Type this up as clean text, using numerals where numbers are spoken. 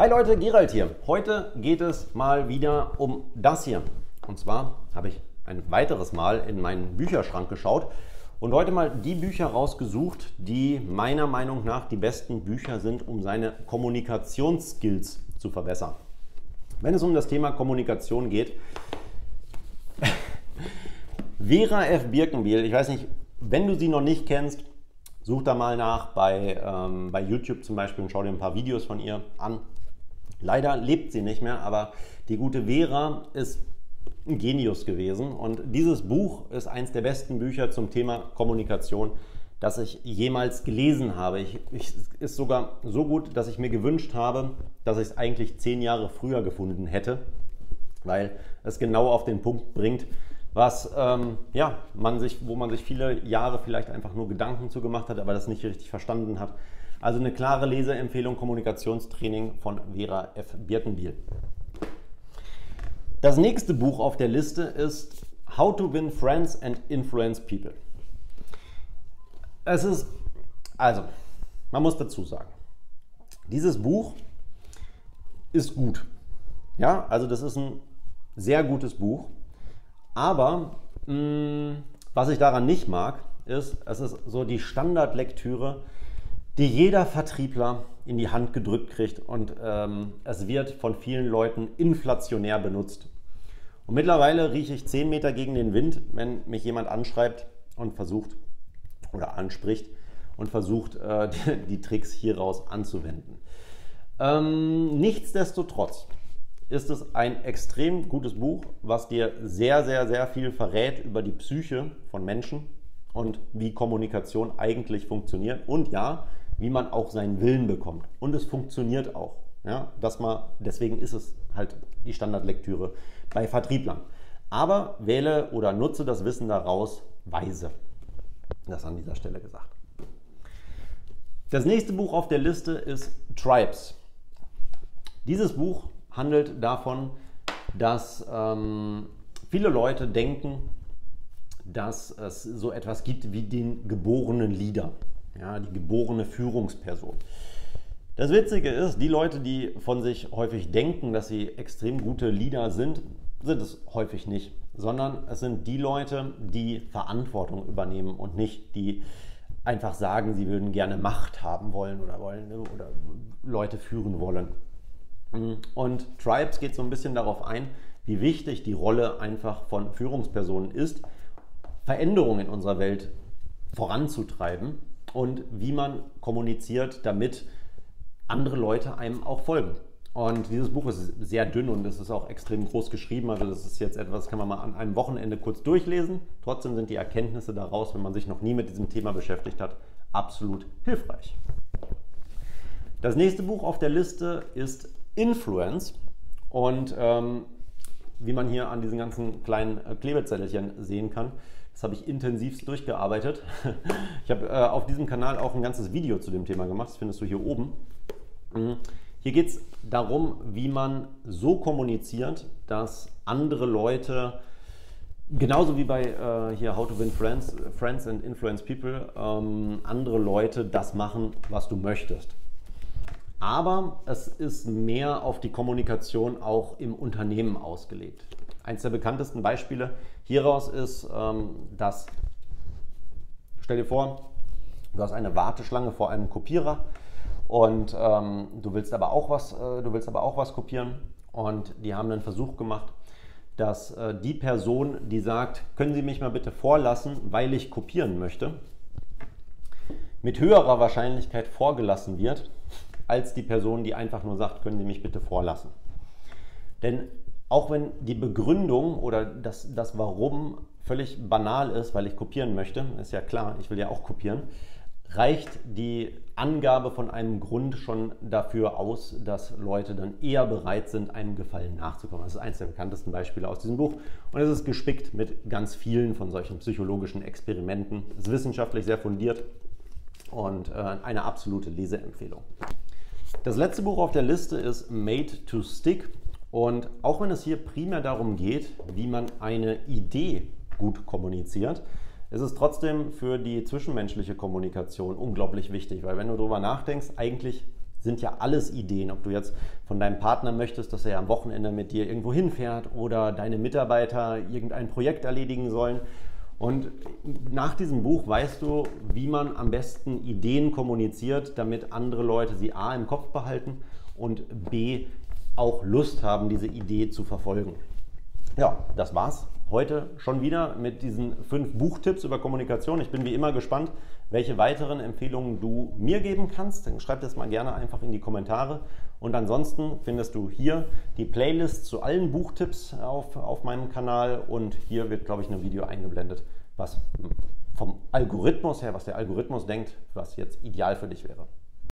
Hi Leute, Gerald hier. Heute geht es mal wieder um das hier. Und zwar habe ich ein weiteres Mal in meinen Bücherschrank geschaut und heute mal die Bücher rausgesucht, die meiner Meinung nach die besten Bücher sind, um seine Kommunikationsskills zu verbessern. Wenn es um das Thema Kommunikation geht, Vera F. Birkenbihl, ich weiß nicht, wenn du sie noch nicht kennst, such da mal nach bei YouTube zum Beispiel und schau dir ein paar Videos von ihr an. Leider lebt sie nicht mehr, aber die gute Vera ist ein Genius gewesen. Und dieses Buch ist eins der besten Bücher zum Thema Kommunikation, das ich jemals gelesen habe. Es ist sogar so gut, dass ich mir gewünscht habe, dass ich es eigentlich 10 Jahre früher gefunden hätte, weil es genau auf den Punkt bringt, was wo man sich viele Jahre vielleicht einfach nur Gedanken zu gemacht hat, aber das nicht richtig verstanden hat. Also eine klare Leseempfehlung, Kommunikationstraining von Vera F. Birkenbihl. Das nächste Buch auf der Liste ist How to Win Friends and Influence People. Es ist, also, man muss dazu sagen, dieses Buch ist gut. Ja, also das ist ein sehr gutes Buch. Aber was ich daran nicht mag, ist, es ist so die Standardlektüre, die jeder Vertriebler in die Hand gedrückt kriegt und es wird von vielen Leuten inflationär benutzt. Und mittlerweile rieche ich 10 Meter gegen den Wind, wenn mich jemand anschreibt und anspricht und versucht, die Tricks hieraus anzuwenden. Nichtsdestotrotz ist es ein extrem gutes Buch, was dir sehr, sehr, sehr viel verrät über die Psyche von Menschen und wie Kommunikation eigentlich funktioniert und ja, wie man auch seinen Willen bekommt. Und es funktioniert auch. Ja, deswegen ist es halt die Standardlektüre bei Vertrieblern. Aber wähle oder nutze das Wissen daraus weise. Das an dieser Stelle gesagt. Das nächste Buch auf der Liste ist Tribes. Dieses Buch handelt davon, dass viele Leute denken, dass es so etwas gibt wie den geborenen Leader, ja, die geborene Führungsperson. Das Witzige ist, die Leute, die von sich häufig denken, dass sie extrem gute Leader sind, sind es häufig nicht, sondern es sind die Leute, die Verantwortung übernehmen und nicht die einfach sagen, sie würden gerne Macht haben wollen oder Leute führen wollen. Und Tribes geht so ein bisschen darauf ein, wie wichtig die Rolle einfach von Führungspersonen ist, Veränderungen in unserer Welt voranzutreiben und wie man kommuniziert, damit andere Leute einem auch folgen. Und dieses Buch ist sehr dünn und es ist auch extrem groß geschrieben, also das ist jetzt etwas, das kann man mal an einem Wochenende kurz durchlesen. Trotzdem sind die Erkenntnisse daraus, wenn man sich noch nie mit diesem Thema beschäftigt hat, absolut hilfreich. Das nächste Buch auf der Liste ist Influence und wie man hier an diesen ganzen kleinen Klebezettelchen sehen kann, das habe ich intensivst durchgearbeitet. Ich habe auf diesem Kanal auch ein ganzes Video zu dem Thema gemacht, das findest du hier oben. Hier geht es darum, wie man so kommuniziert, dass andere Leute, genauso wie bei hier How to Win Friends and Influence People, andere Leute das machen, was du möchtest. Aber es ist mehr auf die Kommunikation auch im Unternehmen ausgelegt. Eines der bekanntesten Beispiele hieraus ist, dass, stell dir vor, du hast eine Warteschlange vor einem Kopierer und du willst aber auch was kopieren und die haben einen Versuch gemacht, dass die Person, die sagt, können Sie mich mal bitte vorlassen, weil ich kopieren möchte, mit höherer Wahrscheinlichkeit vorgelassen wird, als die Person, die einfach nur sagt, können Sie mich bitte vorlassen. Denn auch wenn die Begründung oder das Warum völlig banal ist, weil ich kopieren möchte, ist ja klar, ich will ja auch kopieren, reicht die Angabe von einem Grund schon dafür aus, dass Leute dann eher bereit sind, einem Gefallen nachzukommen. Das ist eines der bekanntesten Beispiele aus diesem Buch und es ist gespickt mit ganz vielen von solchen psychologischen Experimenten. Es ist wissenschaftlich sehr fundiert und eine absolute Leseempfehlung. Das letzte Buch auf der Liste ist Made to Stick und auch wenn es hier primär darum geht, wie man eine Idee gut kommuniziert, ist es trotzdem für die zwischenmenschliche Kommunikation unglaublich wichtig, weil wenn du darüber nachdenkst, eigentlich sind ja alles Ideen, ob du jetzt von deinem Partner möchtest, dass er am Wochenende mit dir irgendwo hinfährt oder deine Mitarbeiter irgendein Projekt erledigen sollen. Und nach diesem Buch weißt du, wie man am besten Ideen kommuniziert, damit andere Leute sie A im Kopf behalten und B auch Lust haben, diese Idee zu verfolgen. Ja, das war's. Heute schon wieder mit diesen 5 Buchtipps über Kommunikation. Ich bin wie immer gespannt, welche weiteren Empfehlungen du mir geben kannst. Dann schreib das mal gerne einfach in die Kommentare. Und ansonsten findest du hier die Playlist zu allen Buchtipps auf meinem Kanal. Und hier wird, glaube ich, ein Video eingeblendet, was vom Algorithmus her, was der Algorithmus denkt, was jetzt ideal für dich wäre.